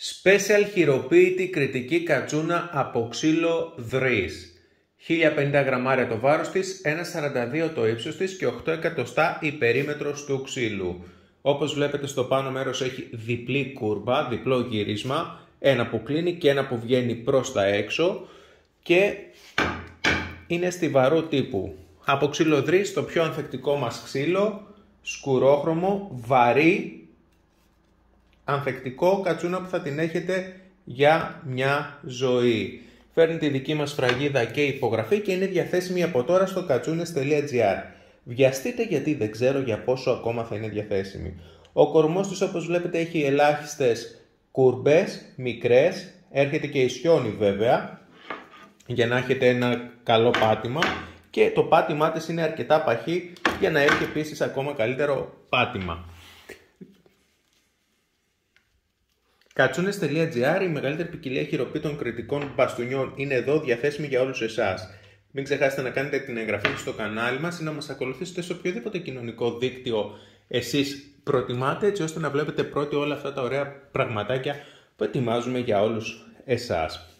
Special χειροποίητη κρητική κατσούνα από ξύλο Δρύς. 1050 γραμμάρια το βάρος της, 1,42 το ύψος της και 8 εκατοστά η περίμετρος του ξύλου. Όπως βλέπετε στο πάνω μέρος έχει διπλή κούρμπα, διπλό γύρισμα, ένα που κλείνει και ένα που βγαίνει προς τα έξω και είναι στιβαρού τύπου. Από ξύλο Δρύς, το πιο ανθεκτικό μας ξύλο, σκουρόχρωμο, βαρύ, ανθεκτικό, κατσούνα που θα την έχετε για μια ζωή. Φέρνει τη δική μας φραγίδα και υπογραφή και είναι διαθέσιμη από τώρα στο katsunes.gr. Βιαστείτε γιατί δεν ξέρω για πόσο ακόμα θα είναι διαθέσιμη. Ο κορμός τους, όπως βλέπετε, έχει ελάχιστες κούρμπες, μικρές, έρχεται και η σιώνη βέβαια για να έχετε ένα καλό πάτημα και το πάτημά της είναι αρκετά παχύ για να έχει επίσης ακόμα καλύτερο πάτημα. Κατσούνες.gr, η μεγαλύτερη ποικιλία χειροποίητων κρητικών μπαστούνιων είναι εδώ, διαθέσιμη για όλους εσάς. Μην ξεχάσετε να κάνετε την εγγραφή στο κανάλι μας ή να μας ακολουθήσετε σε οποιοδήποτε κοινωνικό δίκτυο εσείς προτιμάτε, έτσι ώστε να βλέπετε πρώτοι όλα αυτά τα ωραία πραγματάκια που ετοιμάζουμε για όλους εσάς.